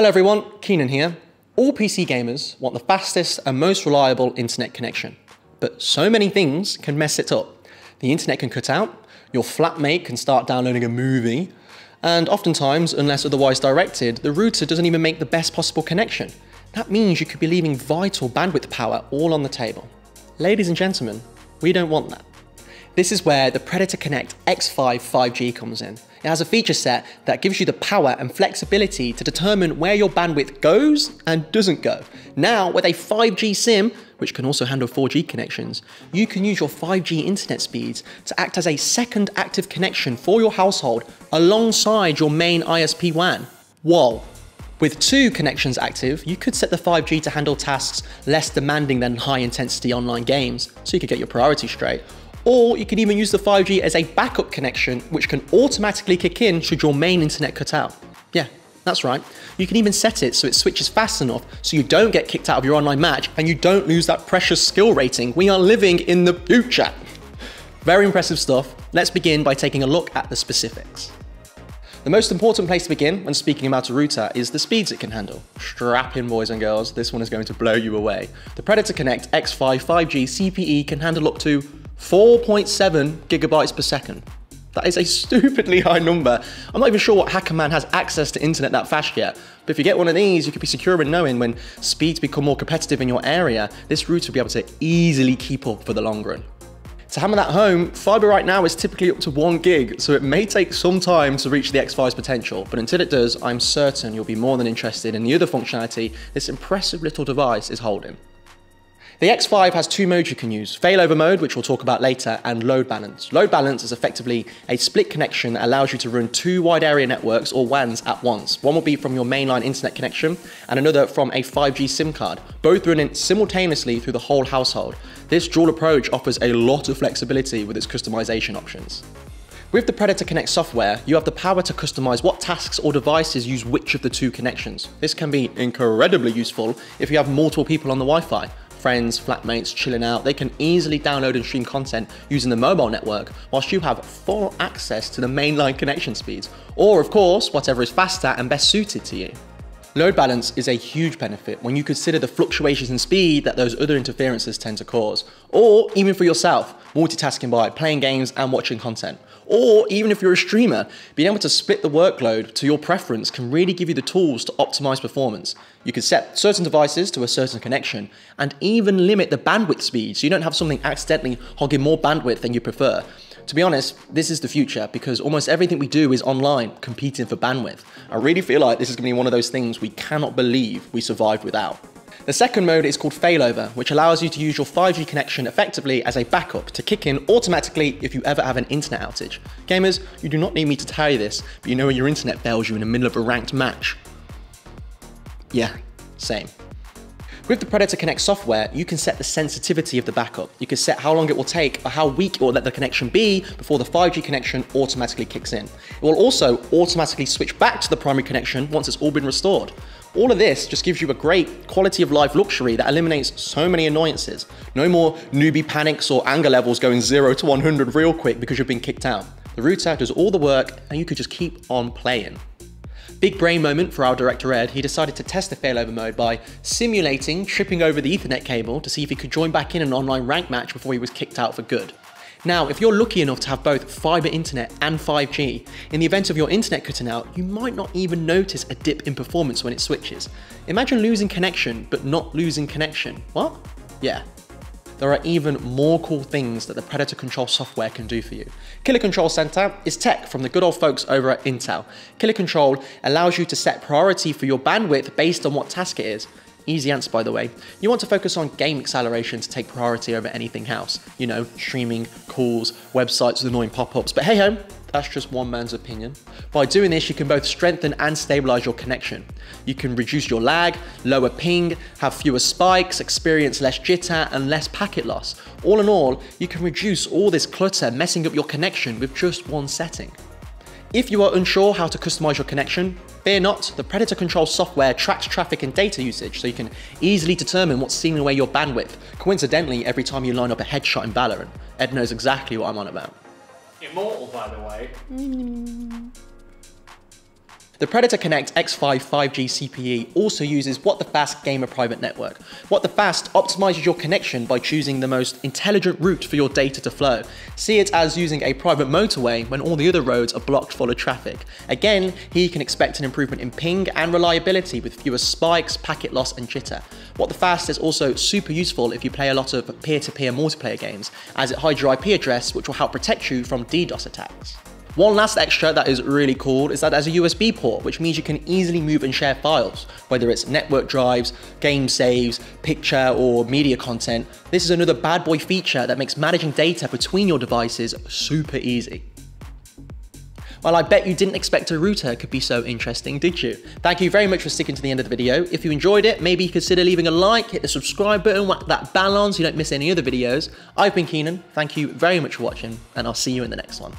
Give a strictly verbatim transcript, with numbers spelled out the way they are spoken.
Hello everyone, Keenan here. All P C gamers want the fastest and most reliable internet connection, but so many things can mess it up. The internet can cut out, your flatmate can start downloading a movie, and oftentimes, unless otherwise directed, the router doesn't even make the best possible connection. That means you could be leaving vital bandwidth power all on the table. Ladies and gentlemen, we don't want that. This is where the Predator Connect X five five G comes in. It has a feature set that gives you the power and flexibility to determine where your bandwidth goes and doesn't go. Now, with a five G SIM, which can also handle four G connections, you can use your five G internet speeds to act as a second active connection for your household alongside your main I S P WAN. Whoa. With two connections active, you could set the five G to handle tasks less demanding than high-intensity online games, so you could get your priorities straight. Or you can even use the five G as a backup connection, which can automatically kick in should your main internet cut out. Yeah, that's right. You can even set it so it switches fast enough so you don't get kicked out of your online match and you don't lose that precious skill rating. We are living in the future. Very impressive stuff. Let's begin by taking a look at the specifics. The most important place to begin when speaking about a router is the speeds it can handle. Strap in, boys and girls, this one is going to blow you away. The Predator Connect X five five G C P E can handle up to four point seven gigabytes per second. That is a stupidly high number. I'm not even sure what hacker man has access to internet that fast yet, but if you get one of these, you could be secure in knowing when speeds become more competitive in your area, this router will be able to easily keep up for the long run. To hammer that home, fiber right now is typically up to one gig, so it may take some time to reach the X five's potential, but until it does, I'm certain you'll be more than interested in the other functionality this impressive little device is holding. The X five has two modes you can use, failover mode, which we'll talk about later, and load balance. Load balance is effectively a split connection that allows you to run two wide area networks or WANs at once. One will be from your mainline internet connection and another from a five G SIM card, both running simultaneously through the whole household. This dual approach offers a lot of flexibility with its customization options. With the Predator Connect software, you have the power to customize what tasks or devices use which of the two connections. This can be incredibly useful if you have multiple people on the Wi-Fi. Friends, flatmates, chilling out, they can easily download and stream content using the mobile network whilst you have full access to the mainline connection speeds, or of course, whatever is faster and best suited to you. Load balance is a huge benefit when you consider the fluctuations in speed that those other interferences tend to cause, or even for yourself, multitasking by playing games and watching content. Or even if you're a streamer, being able to split the workload to your preference can really give you the tools to optimize performance. You can set certain devices to a certain connection and even limit the bandwidth speed so you don't have something accidentally hogging more bandwidth than you prefer. To be honest, this is the future because almost everything we do is online, competing for bandwidth. I really feel like this is going to be one of those things we cannot believe we survived without. The second mode is called failover, which allows you to use your five G connection effectively as a backup to kick in automatically if you ever have an internet outage. Gamers, you do not need me to tell you this, but you know when your internet fails you in the middle of a ranked match. Yeah, same. With the Predator Connect software, you can set the sensitivity of the backup. You can set how long it will take or how weak or let the connection be before the five G connection automatically kicks in. It will also automatically switch back to the primary connection once it's all been restored. All of this just gives you a great quality of life luxury that eliminates so many annoyances. No more newbie panics or anger levels going zero to one hundred real quick because you've been kicked out. The router does all the work and you could just keep on playing. Big brain moment for our director Ed, he decided to test the failover mode by simulating tripping over the Ethernet cable to see if he could join back in an online rank match before he was kicked out for good. Now, if you're lucky enough to have both fiber internet and five G, in the event of your internet cutting out, you might not even notice a dip in performance when it switches. Imagine losing connection, but not losing connection. What? Yeah. There are even more cool things that the Predator Control software can do for you. Killer Control Center is tech from the good old folks over at Intel. Killer Control allows you to set priority for your bandwidth based on what task it is. Easy answer, by the way. You want to focus on game acceleration to take priority over anything else. You know, streaming, calls, websites with annoying pop-ups, but hey ho, that's just one man's opinion. By doing this, you can both strengthen and stabilize your connection. You can reduce your lag, lower ping, have fewer spikes, experience less jitter and less packet loss. All in all, you can reduce all this clutter messing up your connection with just one setting. If you are unsure how to customize your connection, fear not, the Predator Control software tracks traffic and data usage so you can easily determine what's stealing away your bandwidth. Coincidentally, every time you line up a headshot in Valorant, Ed knows exactly what I'm on about. Immortal, by the way. The Predator Connect X five five G C P E also uses WTFast Gamer Private Network. WTFast optimizes your connection by choosing the most intelligent route for your data to flow. See it as using a private motorway when all the other roads are blocked full of traffic. Again, here you can expect an improvement in ping and reliability with fewer spikes, packet loss and jitter. WTFast is also super useful if you play a lot of peer-to-peer multiplayer games, as it hides your I P address, which will help protect you from DDoS attacks. One last extra that is really cool is that there's a U S B port, which means you can easily move and share files, whether it's network drives, game saves, picture or media content. This is another bad boy feature that makes managing data between your devices super easy. Well, I bet you didn't expect a router could be so interesting, did you? Thank you very much for sticking to the end of the video. If you enjoyed it, maybe consider leaving a like, hit the subscribe button, whack that bell on so you don't miss any other videos. I've been Keenan, thank you very much for watching, and I'll see you in the next one.